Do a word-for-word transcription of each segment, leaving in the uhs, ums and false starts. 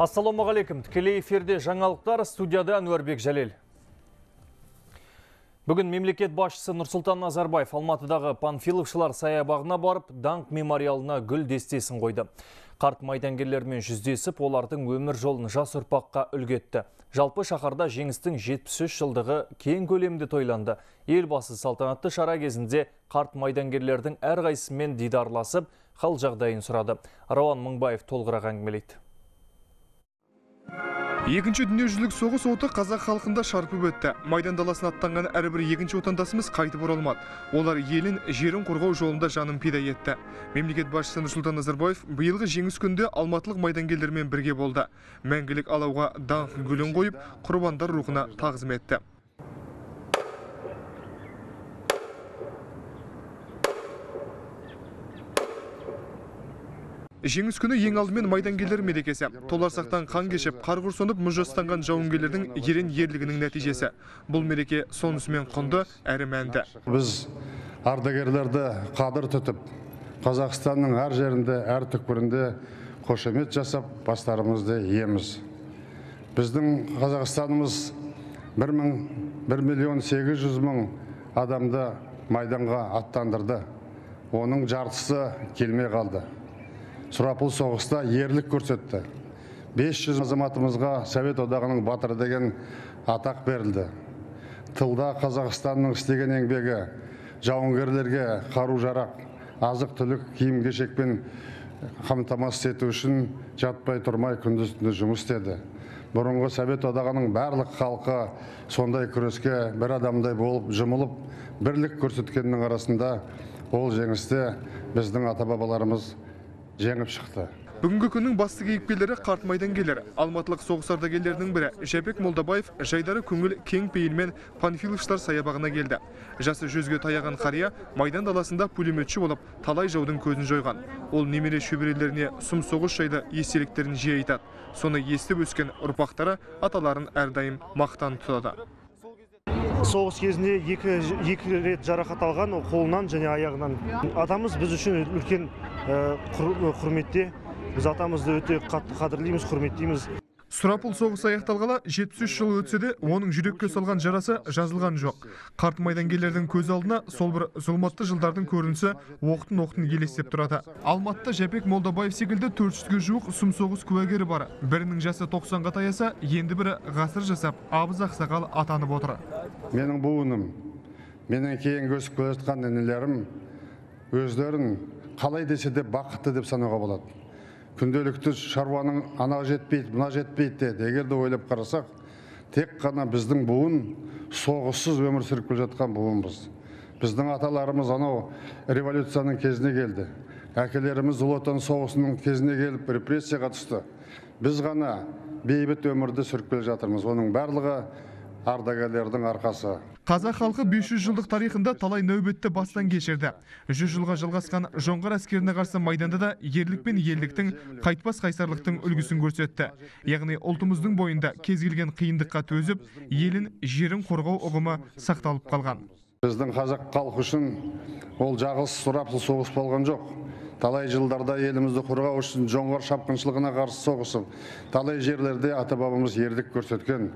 Ассалаумағалейкум. Тікелей эфирде жаңалықтар, студияда Әнуарбек Жалел. Бүгін мемлекет басшысы Нұрсултан Назарбаев Алматыдағы Панфиловшылар саябағына барып, Даңқ мемориалына гүл дестесін қойды. Қарт майдангерлермен жүздесіп, олардың өмір жолын жас ұрпаққа үлгетті. Жалпы шаһарда жеңістің жетпіс үш жылдығы кең көлемде тойланды. Елбасы салтанатты шара кезінде қарт майдангерлердің әрқайсымен дидарласып, хал жағдайын сұрады. Рауан Мыңбаев толғырақ әңгімелейді. Екінші дүниежүзілік соғыс оты қазақ халқында шарпып өтті. Майдан даласына аттанған әрбір екінші отандасымыз қайтып оралмады. Олар елін, жерін қорғау жолында жанын пида етті. Мемлекет басшысы Нұрсұлтан Назарбаев биылғы жеңіс күнінде алматылық майдангерлермен бірге болды. Мәңгілік алауға даңқ гүлін қойып, құрбандар рухына тағзым етті. Жеңіс күні ең алдымен майдангерлер мерекесі. Толарсақтан қан кешіп, қарғыр сонып, мұждастанған жауынгерлердің ерен ерлігінің нәтижесі. Бұл мереке сонысымен құнды, әрі мәнді. Біз ардагерлерді қадыр тұтып, Қазақстанның әр жерінде, әр түкпірінде қошемет жасап, бастарымызды иеміз. Біздің Қазақстанымыз бір миллион сегіз жүз мың адамды майданға аттандырды. Оның жартысы келмей қалды. Сұрапыл соғыста ерлік көрсетті. бес жүз азаматымызға Совет одағының батыры деген атақ берілді. Тылда Қазақстанның істеген еңбегі, жауынгерлерге қару-жарақ, азық-түлік, киім-кешекпен қамтамасыз ету үшін жатпай тұрмай күндіз-түні жұмыс істеді. Бұрынғы Совет одағының барлық халқы сондай күреске бір адамдай болып жұмылып, бірлік көрсеткеннің арасында ол жеңісте біздің ата-бабаларымыз жеңіп шықты. Бүгінгі күннің басты кейіпкерлері қарт майдангерлер. Алматылық соғыс ардагерлерінің бірі Жапек Молдабаев жайдары көңіл кең пейілмен Панфиловшылар саябағына келді. Жасы жүзге таяған қария майдан даласында пулеметші болып талай жаудың көзін жойған. Ол немере шөберелеріне сұм соғыс жайлы естеліктерін жиі айтады. Соны естіп өскен ұрпақтары аталарын әрдайым мақтан тұтады. Соғыс кезінде екі, екі рет жарақат алған, қолынан және аяғынан. Атамыз біз үшін үлкен құрметте, біз атамызды өте қатты қадірлейміз, құрметтейміз. Сұрапыл соғыс аяқталғалы жетпіс үш жыл өтсе де, оның жүрекке салған жарасы жазылған жоқ. Қарт майдангерлердің көз алдына сол бір зұлматты жылдардың көрінісі оқтын-оқтын елестеп тұрады. Алматыда Жапек Молдабаев секілді төрт жүзге жуық сұм соғыс куәгері бар. Бірінің жасы тоқсанға таяса, енді бірі ғасыр жасап, абыз ақсақал атанып отыр. Менің буыным, менің кейін өсіп келе жатқан інілерім өздерін қалай десе де бақытты деп санауға болады. Күнделікті шаруаның ана жетпейді, мына жетпейді деді. Егер де ойлап қарасақ, тек қана біздің буын соғыссыз өмір сүріп келе жатқан буынбыз. Біздің аталарымыз анау революцияның кезіне келді. Әкелеріміз Ұлы Отан соғысының кезіне келіп репрессияға түсті. Біз ғана бейбіт өмірді сүріп келе жатырмыз. Оның барлығы ардагерлердің арқасы. Қазақ халқы бес жүз жылдық тарихында талай нәубетті бастан кешірді. жүз жылға жалғасқан жоңғар әскеріне қарсы майданда да ерлік пен елдіктің, қайтпас қайсарлықтың үлгісін көрсетті. Яғни ұлтымыздың бойында кез келген қиындыққа төзіп, елін, жерін қорғау ұғымы сақталып қалған. Біздің қазақ халқы үшін ол жағылсыз сұрапсыз соғыс болған жоқ. Талай жылдарда елімізді қорғау үшін жоңғар шапқыншылығына қарсы соғысып, талай жерлерде ата-бабамыз ерлік көрсеткен.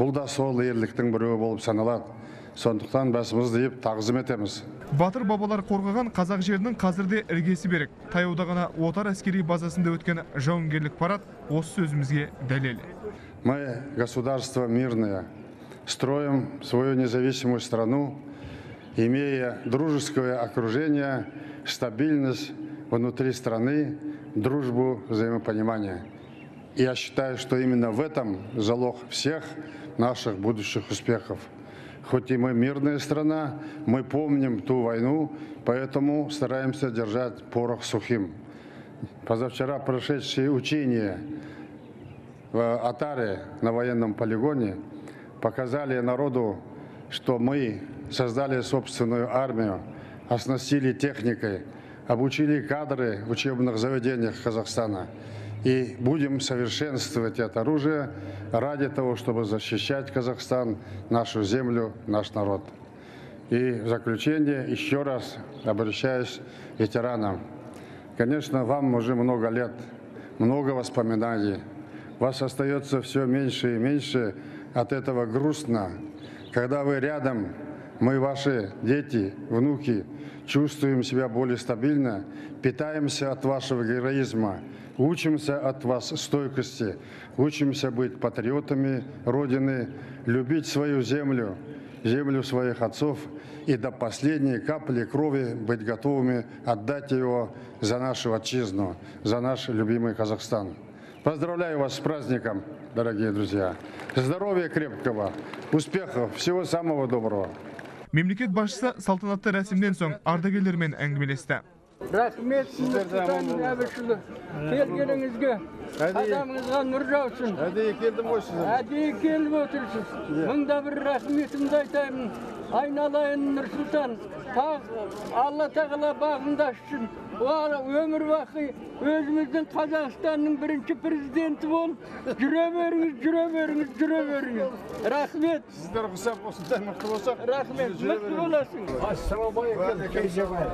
Бұл да сол ерліктің біреуі болып саналады. Сондықтан басымызды иіп тағзым етеміз. Батыр бабалар қорғаған қазақ жерінің қазірде іргесі берік. Таяуда ғана отар әскери базасында өткен жауынгерлік парад осы сөзімізге дәлел. Мы, государство мирное, строим свою независимую страну, имея дружеское окружение, стабильность внутри страны, дружбу, взаимопонимание. Я считаю, что именно в этом залог всех наших будущих успехов. Хоть и мы мирная страна, мы помним ту войну, поэтому стараемся держать порох сухим. Позавчера прошедшие учения в Атаре на военном полигоне показали народу, что мы создали собственную армию, оснастили техникой, обучили кадры в учебных заведениях Казахстана. И будем совершенствовать это оружие ради того, чтобы защищать Казахстан, нашу землю, наш народ. И в заключение еще раз обращаюсь к ветеранам. Конечно, вам уже много лет, много воспоминаний, вас остается все меньше и меньше, от этого грустно. Когда вы рядом, мы, ваши дети, внуки, чувствуем себя более стабильно, питаемся от вашего героизма, учимся от вас стойкости, учимся быть патриотами Родины, любить свою землю, землю своих отцов и до последней капли крови быть готовыми отдать его за нашу отчизну, за наш любимый Казахстан. Поздравляю вас с праздником, дорогие друзья. Здоровья крепкого, успехов, всего самого доброго. Мемлекет басшысы салтанатты рәсімден соң ардагерлермен әңгімелесті. Рахмет сіздерді, Нұрсұлтан әбішұлы, келгеніңізге, адамыңызға нұр жаусын. Әдейі келдім ғой сіздер. Әдейі келіп отырсыз. Мұнда бір рахметімді айтайын, айналайын Нұрсұлтан, Алла тағала бағында үшін, өмір бақи өзіміздің Қазақстанның бірінші президенті болып, жүре беріңіз, жүре беріңіз, жүре беріңіз. Рахмет. Сіздер құсап осындай мықты болсақ, рахмет, мықты боласың. Ассалаумағалейкум, кезебай.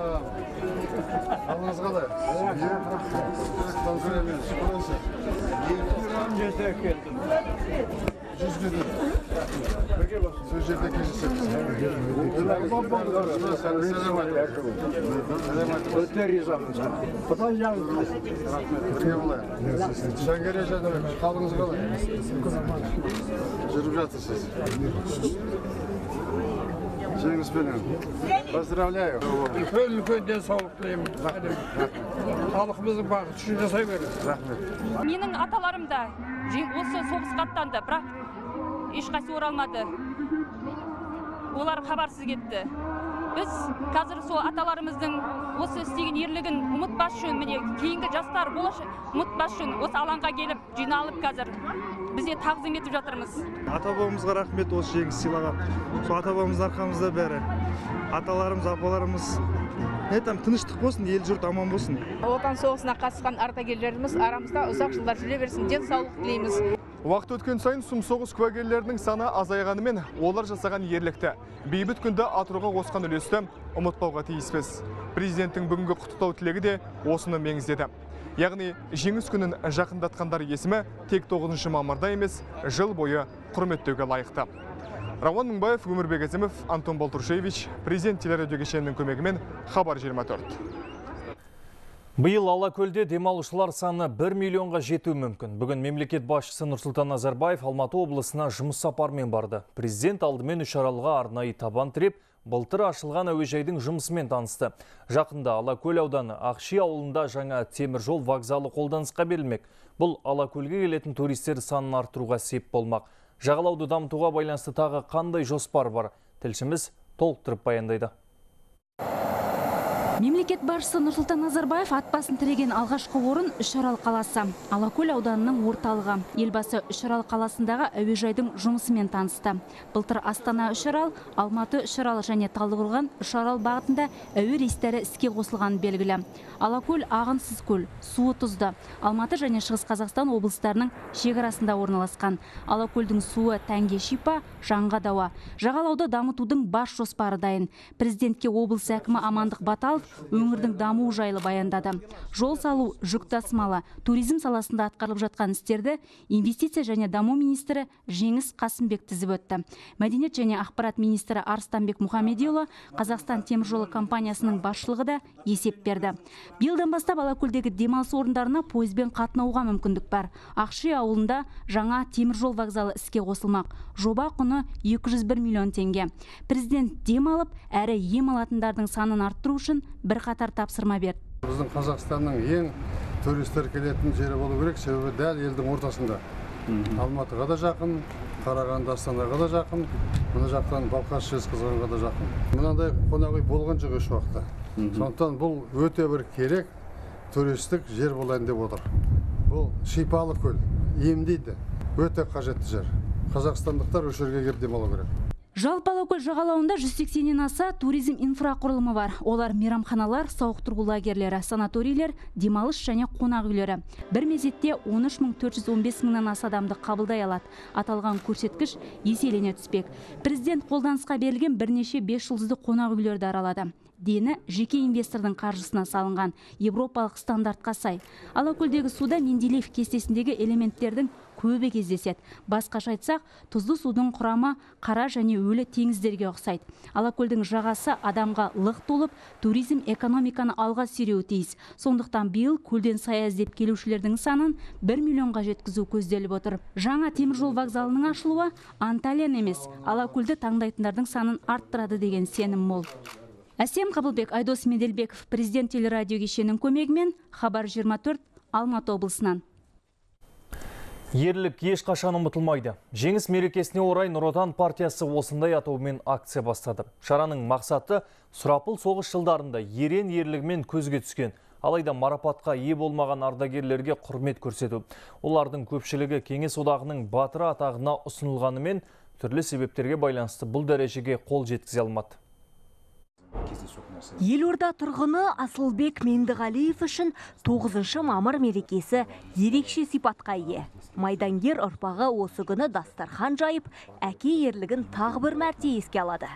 Жеңіс Бенен, поздравляю. Үлкен-үлкенден сауықтылайым. Халқымыздың бағыт үшін жасай беріңіз. Менің аталарым да осы соғысқа аттанды, бірақ ешқайсы оралмады. Олар хабарсыз кетті. Біз қазір сол аталарымыздың осы істеген ерлігін ұмытпас үшін, кейінгі жастар ұмытпас үшін осы алаңға келіп, жиналып қазір бізде тағзым етіп жатырмыз. Ата-бабамызға рахмет, осы жеңіс сыйлығы. Сол ата-бабамыз арқамызда бәрі. Аталарымыз, апаларымыз. Тыныштық болсын, ел жұрт аман болсын. Отан соғысына қатысқан ардагерлеріміз арамызда ұзақ жылдар жүре берсін, денсаулық тілейміз. Уақыт өткен сайын сұм соғыс куәгерлерінің саны азайғанымен олар жасаған ерлікті, бейбіт күнді атыруға қосқан үлесті ұмытпауға тиіспіз. Президенттің бүгінгі құттықтау тілегі де осыны меңіздеді. Яғни жеңіс күнін жақындатқандар есімі тек тоғызыншы мамырда емес, жыл бойы құрметтеуге лайықты. Рауан Мыңбаев, Өмірбек Әзімов, Антон Балтуршевич, президент телерадио кешенінің көмегімен Хабар жиырма төрт. Биыл Алакөлде демалушылар саны бір миллионға жетуі мүмкін. Бүгін мемлекет басшысы Нұрсұлтан Назарбаев Алматы облысына жұмыс сапармен барды. Президент алдымен Үшаралға арнайы табан тіреп, былтыр ашылған әуежайдың жұмысымен танысты. Жақында Алакөл ауданы Ақши ауылында жаңа теміржол вокзалы қолданысқа берілмек. Бұл Алакөлге келетін туристер санын арттыруға сеп болмақ. Жағалауды дамытуға байланысты тағы қандай жоспар бар? Тілшіміз толықтырып баяндайды. Мемлекет басшысы Нұрсұлтан Назарбаев атбасын тіреген алғашқы орын Үшарал қаласы. Алакөл ауданының орталығы. Елбасы Үшарал қаласындағы әуежайдың жұмысымен танысты. Былтыр Астана Үшарал, Алматы Үшарал және талдықорған Үшарал бағытында әуе рейстері іске қосылған белгілі. Алакөл ағынсыз көл, суы тұзды. Алматы және Шығыс Қазақстан облыстарының шекарасында орналасқан. Алакөлдің суы тәнге шипа, жанға дауа. Жағалауды дамытудың бас жоспары дайын. Президентке облыс әкімі Амандық Баталов өңірдің дамуы жайлы баяндады. Жол салу, жүк тасымалы, туризм саласында атқарылып жатқан істерді инвестиция және даму министрі Жеңіс Қасымбек тізіп өтті. Мәдениет және ақпарат министрі Арыстанбек Мұхамедиұлы, Қазақстан теміржолы компаниясының басшылығы да есеп берді. Биылдан бастап Алакөлдегі демалыс орындарына пойызбен қатынауға мүмкіндік бар. Ақши ауылында жаңа теміржол вокзалы іске қосылмақ. Жоба құны екі жүз бір миллион теңге. Президент демалып, әрі ем алатындардың санын арттыру үшін бірқатар тапсырма берді. Біздің Қазақстанның ең туристер келетін жері болу керек, себебі дәл елдің ортасында. Алматыға да жақын, Қарағанды Астанаға да жақын, мына жақтан Балқаш Жезқазғанға да жақын. Мынандай қонақ үй болған жоқ еш уақытта. Сондықтан бұл өте бір керек туристік жер болайын деп отыр. Бұл шипалы көл, емдейді, өте қажетті жер. Қазақстандықтар осы жерге келіп демалу керек. Жалпы Алакөл жағалауында жүз сексеннен аса туризм инфрақұрылымы бар. Олар мейрамханалар, сауықтыру лагерлері, санаторийлер, демалыс және қонақ үйлері. Бір мезетте он үш миллион төрт жүз он бес мыңнан аса адамды қабылдай алады. Аталған көрсеткіш еселене түспек. Президент қолданысқа берілген бірнеше бес жұлдызды қонақ үйлерді аралады. дені жеке инвестордың қаржысына салынған европалық стандартқа сай. Алакөлдегі суда Менделеев кестесіндегі элементтердің көбі кездеседі. Басқаша айтсақ, тұзды судың құрамы қара және өлі теңіздерге ұқсайды. Алакөлдің жағасы адамға лық толып, туризм экономиканы алға сүйреуі тиіс. Сондықтан биыл көлден сая іздеп келушілердің санын бір миллионға жеткізу көзделіп отыр. Жаңа теміржол вокзалының ашылуы Анталияны емес, Алакөлді таңдайтындардың санын арттырады деген сенім мол. Әсем Қабылбек, Айдос Меделбеков, президент телерадио кешенінің көмегімен Хабар жиырма төрт Алматы облысынан. Ерлік ешқашан ұмытылмайды. Жеңіс мерекесіне орай Нұр Отан партиясы осындай атаумен акция бастады. Шараның мақсаты сұрапыл соғыс жылдарында ерен ерлігімен көзге түскен, алайда марапатқа ие болмаған ардагерлерге құрмет көрсету. Олардың көпшілігі Кеңес одағының батыры атағына ұсынылғанымен түрлі себептерге байланысты бұл дәрежеге қол жеткізе алмады. Елорда тұрғыны Асылбек Мендіғалиев үшін тоғызыншы мамыр мерекесі ерекше сипатқа ие. Майдангер ұрпағы осы күні дастархан жайып, әке ерлігін тағы бір мәрте еске алады.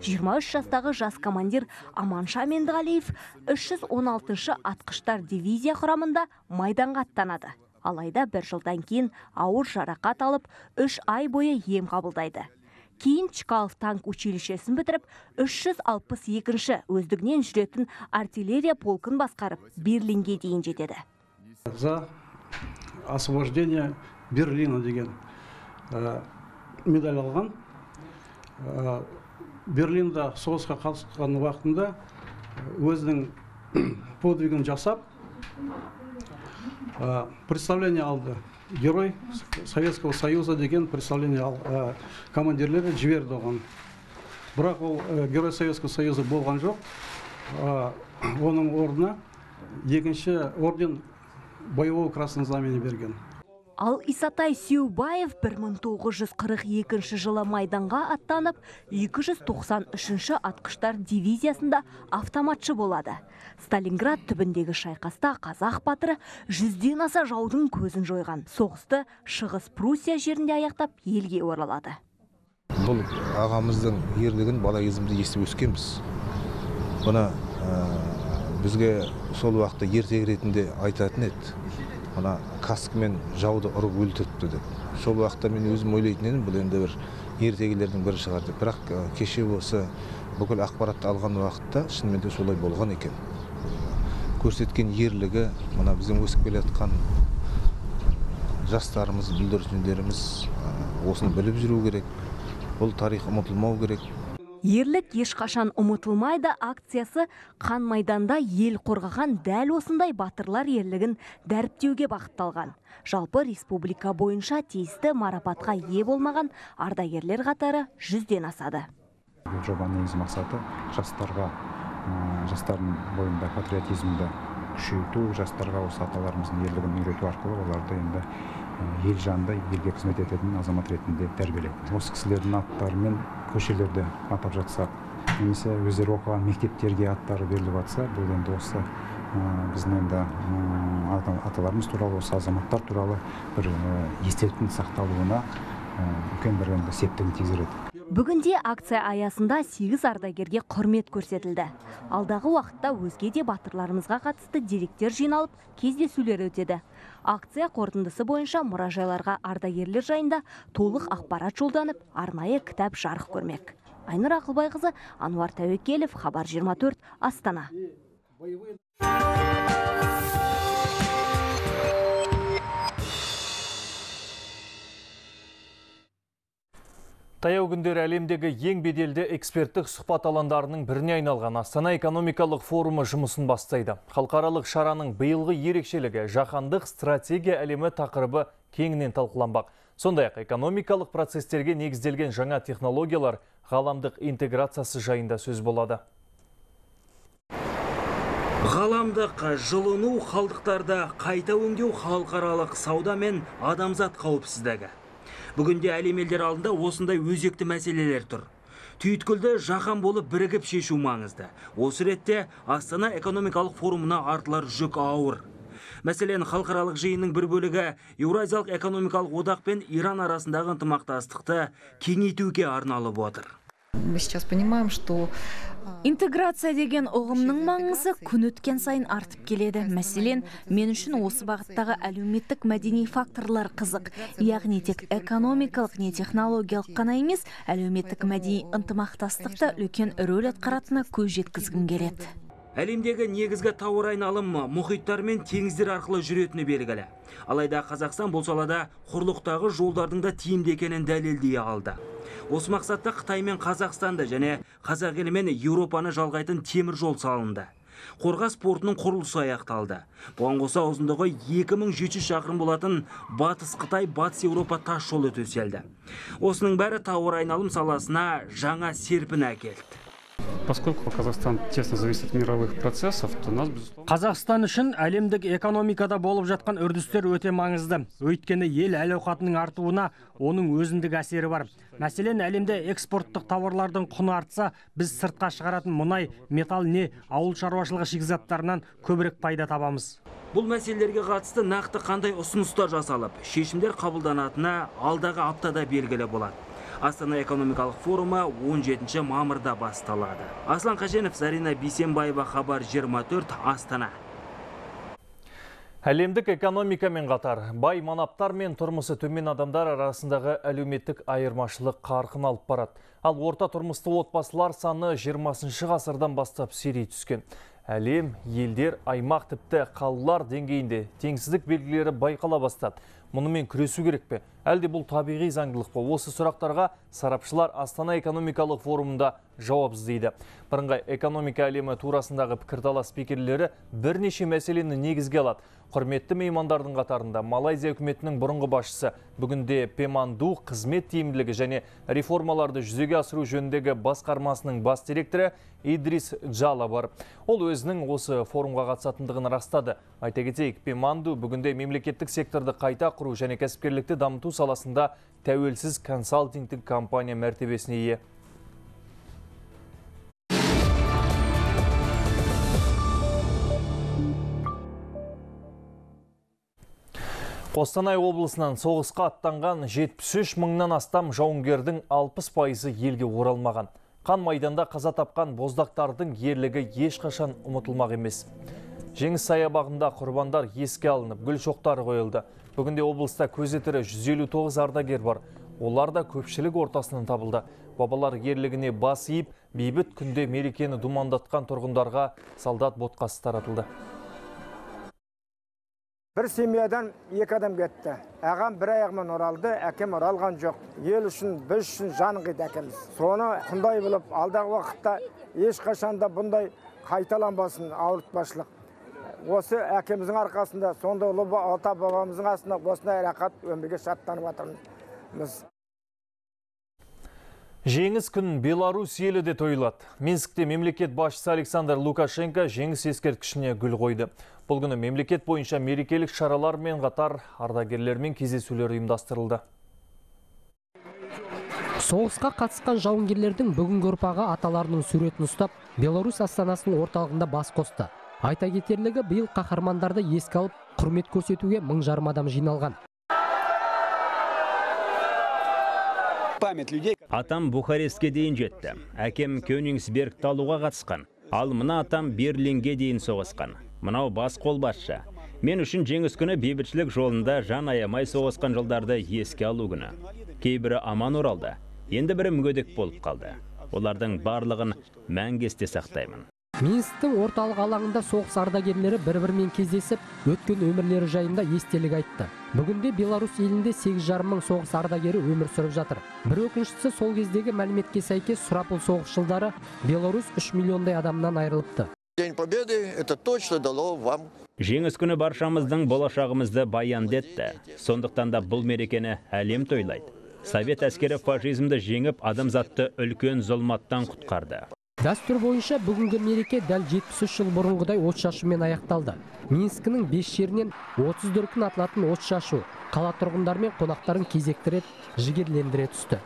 жиырма үш жастағы жас командир Аманша Мендіғалиев үш жүз он алтыншы атқыштар дивизия құрамында майданға аттанады. Алайда бір жылдан кейін ауыр жарақат алып, үш ай бойы ем қабылдайды. Кейін Чкалов танк училищесін бітіріп, үш жүз алпыс екінші өздігінен жүретін артиллерия полкын басқарып, Берлинге дейін жетеді. За освобождение Берлина деген медаль алған. Берлинда соғысқа қатысқан уақытында өзінің подвигін жасап, представление алды. Герой Советского Союза деген представление командирлері жіберді оған. Бірақ ол Герой Советского Союза болған жоқ. Оның орнына екінші орден боевого красного знамени берген. Ал Исатай Сеубаев бір мың тоғыз жүз қырық екінші жылы майданға аттанып, екі жүз тоқсан үшінші атқыштар дивизиясында автоматшы болады. Сталинград түбіндегі шайқаста қазақ батыры жүзден аса жаудың көзін жойған. Соғысты Шығыс Пруссия жерінде аяқтап елге оралады. Бұл ағамыздың ерлігін бала кезімізде естіп өскенбіз. Бұны бізге сол уақытта ертегі ретінде айтатын еді. Она каскмен жауды ұрып өлтіріпті деп. Сол уақытта мен өзім ойлайтын едім, бұл енді бір ертегілердің бірі шығар деп. Бірақ кеше осы бүкіл ақпаратты алған уақытта шынымен де солай болған екен. Көрсеткен ерлігі мына біздің өсіп келе жатқан жастарымыз, бүлдіршіндеріміз осыны біліп жүру керек. Бұл тарих ұмытылмау керек. Ерлік ешқашан ұмытылмайды акциясы қан майданда ел қорғаған дәл осындай батырлар ерлігін дәріптеуге бағытталған. Жалпы республика бойынша тиісті марапатқа ие болмаған ардагерлер қатары жүзден асады. Бұл жобаның негізгі мақсаты жастарға, жастардың бойында патриотизмді күшейту, жастарға осы аталарымыздың ерлігін үйрету арқылы оларды енді ел жанында елге қызмет ететін азамат ретінде тәрбиелеу. Осы кісілердің аттарымен көшелерді атап жатса, немесе өздері оқыған мектептерге аттары беріліп атса, бұл енді осы біздің енді аталарымыз туралы, осы азаматтар туралы бір естеліктің сақталуына үлкен бір септігін тигізеді. Бүгінде акция аясында сегіз ардагерге құрмет көрсетілді. Алдағы уақытта өзге де батырларымызға қатысты деректер жиналып, кездесулер өтеді. Акция қорытындысы бойынша мұражайларға ардагерлер жайында толық ақпарат жолданып, арнайы кітап жарық көрмек. Айныр Ақылбайғызы, Ануар Тәуек, Хабар жиырма төрт, Астана. Таяу күндер әлемдегі ең беделді эксперттік сұхбат алаңдарының біріне айналған Астана экономикалық форумы жұмысын бастайды. Халықаралық шараның биылғы ерекшелігі жаһандық стратегия әлемі тақырыбы кеңінен талқыланбақ. Сондай-ақ экономикалық процестерге негізделген жаңа технологиялар ғаламдық интеграциясы жайында сөз болады. Ғаламдық жылыну, қалдықтарда қайта өңдеу, халықаралық сауда мен адамзат қауіпсіздігі. Бүгінде әлем елдер алдында осындай өзекті мәселелер тұр. Түйткілді жаһан болып бірігіп шешу маңызды. Осы ретте Астана экономикалық форумына артылар жүк ауыр. Мәселен, халықаралық жиынның бір бөлігі Еуразиялық экономикалық одақ пен Иран арасындағы ынтымақтастықты кеңейтуге арналып отыр. мы сейчас понимаем, что... Интеграция деген ұғымның маңызы күн өткен сайын артып келеді. Мәселен, мен үшін осы бағыттағы әлеуметтік мәдени факторлар қызық. Яғни тек экономикалық, не технологиялық қана емес, әлеуметтік мәдени ынтымақтастықта үлкен рөл атқаратына көз жеткізгім келеді. Әлемдегі негізгі тауар айналымы мұхиттар мен теңіздер арқылы жүретіні белгілі. Алайда Қазақстан бұл салада құрлықтағы жолдардың да тиімді екенін дәлелдей алды. Осы мақсатта Қытай мен Қазақстанды және қазақ елі мен Еуропаны жалғайтын темір жол салынды. Қорғас спортының құрылысы аяқталды. Бұған қоса ұзындығы екі мың жеті жүз шақырым болатын батыс Қытай, батыс Еуропа тас жолы төселді. Осының бәрі тауар айналым саласына жаңа серпін әкелді. Қазақстан үшін әлемдік экономикада болып жатқан үрдістер өте маңызды. Өйткені ел әл-ауқатының артуына оның өзіндік әсері бар. Мәселен, әлемде экспорттық тауарлардың құны артса, біз сыртқа шығаратын мұнай, металл не ауыл шаруашылығы шикізаттарынан көбірек пайда табамыз. Бұл мәселелерге қатысты нақты қандай ұсыныстар жасалып, шешімдер қабылданатына алдағы аптада белгілі болады. Астана экономикалық форумы он жетінші мамырда басталады. Аслан Қаженов, Сарина Бисенбаева, Хабар жиырма төрт, Астана. Әлемдік экономикамен қатар, бай манаптар мен тұрмысы төмен адамдар арасындағы әлеуметтік айырмашылық қарқын алып барады. Ал орта тұрмысты отбасылар саны жиырмасыншы ғасырдан бастап сирей түскен. Әлем, елдер, аймақ тіпті қалалар деңгейінде теңсіздік белгілері байқала бастады. Мұнымен күресу керек пе? Әлде бұл табиғи заңдылық па? Осы сұрақтарға сарапшылар Астана экономикалық форумында жауап іздейді. Бірыңғай экономика әлемі турасындағы пікірталас спикерлері бірнеше мәселені негізге алады. Құрметті меймандардың қатарында Малайзия үкіметінің бұрынғы басшысы, бүгінде Пеманду қызмет тиімділігі және реформаларды жүзеге асыру жөніндегі басқармасының бас директоры Идрис Джала бар. Ол өзінің осы форумға қатысатындығын растады. Айта кетейік, Пеманду бүгінде мемлекеттік секторды қайта құру және кәсіпкерлікті дамыту саласында тәуелсіз консалтингтік компания мәртебесіне ие. Қостанай облысынан соғысқа аттанған жетпіс үш мыңнан астам жауынгердің алпыс пайызы елге оралмаған. Қан майданда қаза тапқан боздақтардың ерлігі ешқашан ұмытылмақ емес. Жеңіс саябағында құрбандар еске алынып, гүл шоқтары қойылды. Бүгінде облыста көзетірі жүз елу тоғыз ардагер бар. Олар да көпшілік ортасынан табылды. Бабалар ерлігіне бас иіп, бейбіт күнде мерекені думандатқан тұрғындарға солдат ботқасы таратылды. Бір семьядан екі адам кетті. Ағам бір аяғымен оралды, әкем оралған жоқ. Ел үшін, біз үшін жанын қиды әкеміз. Соны құндай біліп, алдағы уақытта ешқашанда бұндай қайталанбасын ауыртпашылық. Осы әкеміздің арқасында, сонда ұлы ата бабамыздың арқасында осындай рақат өмірге шаттанып отырмыз. Жеңіс күнін Беларусь елі де тойлады. Минскте мемлекет басшысы Александр Лукашенко жеңіс ескерткішіне гүл қойды. Бұл күні мемлекет бойынша мерекелік шаралар мен қатар ардагерлермен кездесулер ұйымдастырылды. Соғысқа қатысқан жауынгерлердің бүгінгі ұрпағы аталарының суретін ұстап, Беларусь астанасының орталығында бас қосты. Айта кетерлігі, биыл қаһармандарды еске алып, құрмет көрсетуге мың жарым адам жиналған. Атам Бухарестке дейін жетті. Әкем Кёнигсберг талуға қатысқан. Ал мына атам Берлинге дейін соғысқан. Мынау бас қолбасшы. Мен үшін жеңіс күні бейбітшілік жолында жан аямай соғысқан жылдарды еске алу күні. Кейбірі аман оралды. Енді бірі мүгедек болып қалды. Олардың барлығын мәңгесте сақтаймын. Минсктің орталық алаңында соғыс ардагерлері бір-бірімен кездесіп, өткен өмірлері жайында естелік айтты. Бүгінде Беларусь елінде сегіз жарым мың соғыс ардагері өмір сүріп жатыр. Бір өкініштісі, сол кездегі мәліметке сәйкес сұрапыл соғысшылдары Беларусь үш миллиондай адамнан айырылыпты. Жеңіс күні баршамыздың болашағымызды баянды етті. Сондықтан да бұл мерекені әлем тойлайды. Совет әскері фашизмді жеңіп, адамзатты үлкен зұлматтан құтқарды. Дәстүр бойынша бүгінгі мереке дәл жетпіс үш жыл бұрынғыдай отшашумен аяқталды. Минскінің бес жерінен отыз дүркін атылатын отшашу қала тұрғындары мен қонақтарын кезектіріп, жігерлендіре түсті.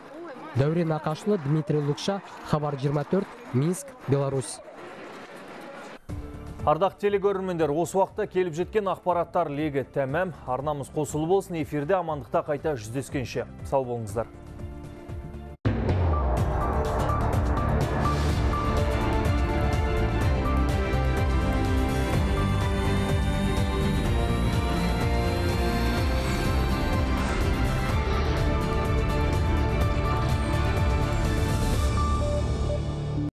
Дәурен Ақашылы, Дмитрий Лукша, Хабар жиырма төрт, Минск, Беларусь. Ардақ телегөрермендер, осы уақытта келіп жеткен ақпараттар легі тәмәм. Арнамыз қосылы болсын, эфирде амандықта қайта жүздескенше. Сау болыңыздар.